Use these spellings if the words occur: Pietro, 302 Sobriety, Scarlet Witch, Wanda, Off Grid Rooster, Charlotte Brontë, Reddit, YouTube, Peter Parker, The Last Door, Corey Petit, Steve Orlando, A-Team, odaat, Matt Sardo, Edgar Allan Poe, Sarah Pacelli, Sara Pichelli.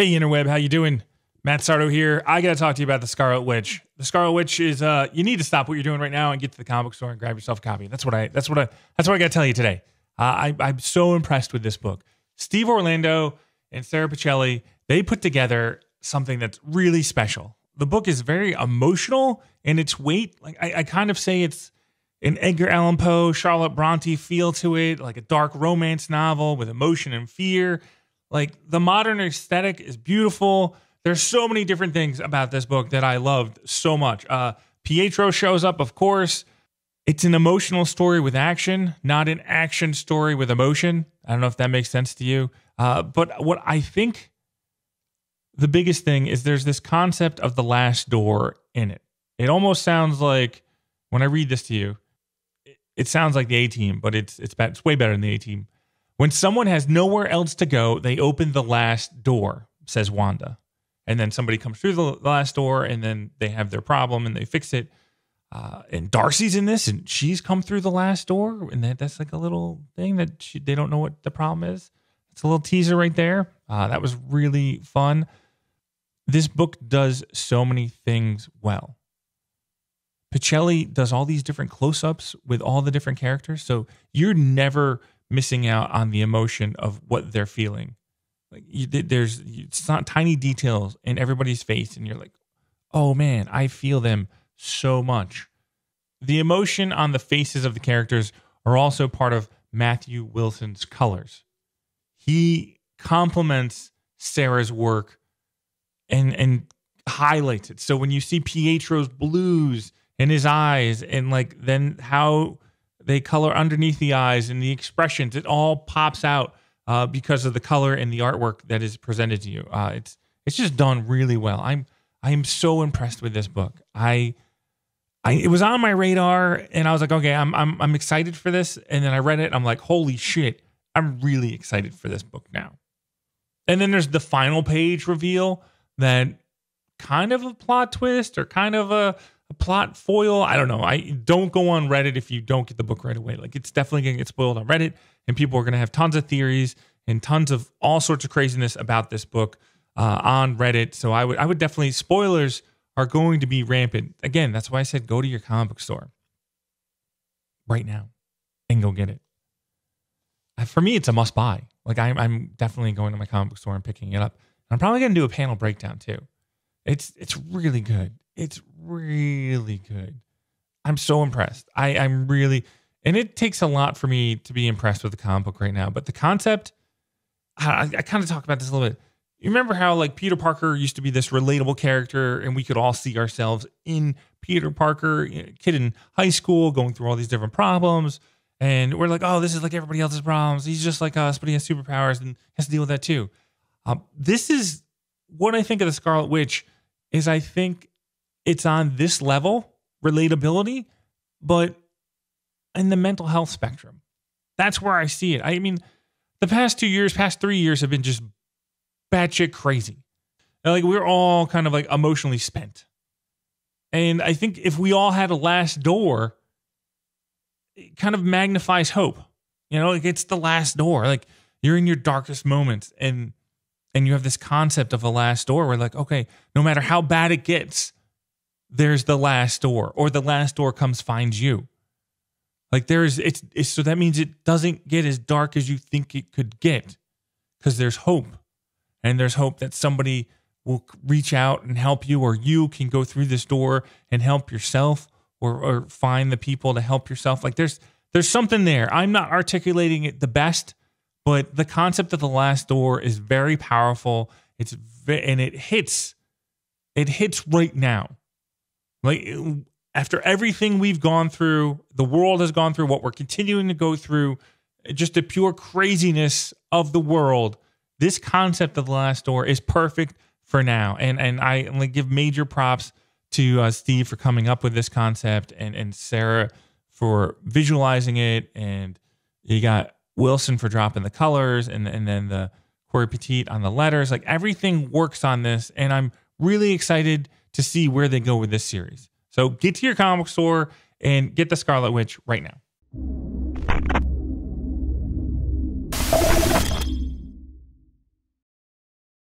Hey, Interweb, how you doing? Matt Sardo here. I got to talk to you about the Scarlet Witch. The Scarlet Witch is, you need to stop what you're doing right now and get to the comic store and grab yourself a copy. That's what I got to tell you today. I'm so impressed with this book. Steve Orlando and Sarah Pacelli, they put together something that's really special. The book is very emotional and its weight, like I kind of say it's an Edgar Allan Poe, Charlotte Brontë feel to it, like a dark romance novel with emotion and fear. Like the modern aesthetic is beautiful. There's so many different things about this book that I loved so much. Pietro shows up, of course. It's an emotional story with action, not an action story with emotion. I don't know if that makes sense to you. But what I think the biggest thing is there's this concept of the last door in it. It almost sounds like, when I read this to you, it sounds like the A-Team, but it's way better than the A-Team. When someone has nowhere else to go, they open the last door, says Wanda. And then somebody comes through the last door, and then they have their problem, and they fix it. And Darcy's in this, and she's come through the last door, and that's like a little thing that they don't know what the problem is. It's a little teaser right there. That was really fun. This book does so many things well. Pichelli does all these different close-ups with all the different characters, so you're never missing out on the emotion of what they're feeling. Like it's not tiny details in everybody's face, and you're like, oh man, I feel them so much. The emotion on the faces of the characters are also part of Matthew Wilson's colors. He complements Sarah's work and highlights it. So when you see Pietro's blues in his eyes, and like then how they color underneath the eyes and the expressions, it all pops out because of the color and the artwork that is presented to you. It's just done really well. I am so impressed with this book. It was on my radar, and I was like, okay, I'm excited for this. And then I read it, and I'm like, holy shit, I'm really excited for this book now. And then there's the final page reveal that kind of a plot twist or kind of a plot foil. I don't know. I don't go on Reddit if you don't get the book right away. Like, it's definitely going to get spoiled on Reddit, and people are going to have tons of theories and tons of all sorts of craziness about this book on Reddit. So I would definitely, spoilers are going to be rampant. Again, that's why I said go to your comic book store right now and go get it. For me, it's a must buy. Like I'm definitely going to my comic book store and picking it up. I'm probably going to do a panel breakdown too. It's really good. It's really good. I'm so impressed. I'm really, and it takes a lot for me to be impressed with the comic book right now. But the concept, I kind of talk about this a little bit. You remember how like Peter Parker used to be this relatable character, and we could all see ourselves in Peter Parker, you know, kid in high school going through all these different problems, and we're like, oh, this is like everybody else's problems. He's just like us, but he has superpowers and has to deal with that too. This is what I think of the Scarlet Witch. Is I think it's on this level, relatability, but in the mental health spectrum. That's where I see it. I mean, the past 3 years have been just batshit crazy. And like we're all kind of like emotionally spent. And I think if we all had a last door, it kind of magnifies hope. You know, like it's the last door. Like you're in your darkest moments, and you have this concept of a last door where like, okay, no matter how bad it gets, there's the last door, or the last door comes, finds you. Like it's so that means it doesn't get as dark as you think it could get, because there's hope, and there's hope that somebody will reach out and help you, or you can go through this door and help yourself, or find the people to help yourself. Like there's something there. I'm not articulating it the best, but the concept of the last door is very powerful. And it hits right now. Like after everything we've gone through, the world has gone through, what we're continuing to go through, just the pure craziness of the world. This concept of the last door is perfect for now. And I give major props to Steve for coming up with this concept, and Sarah for visualizing it. And you got Wilson for dropping the colors, and then the Corey Petit on the letters. Like everything works on this, and I'm really excited to see where they go with this series. So get to your comic store and get the Scarlet Witch right now.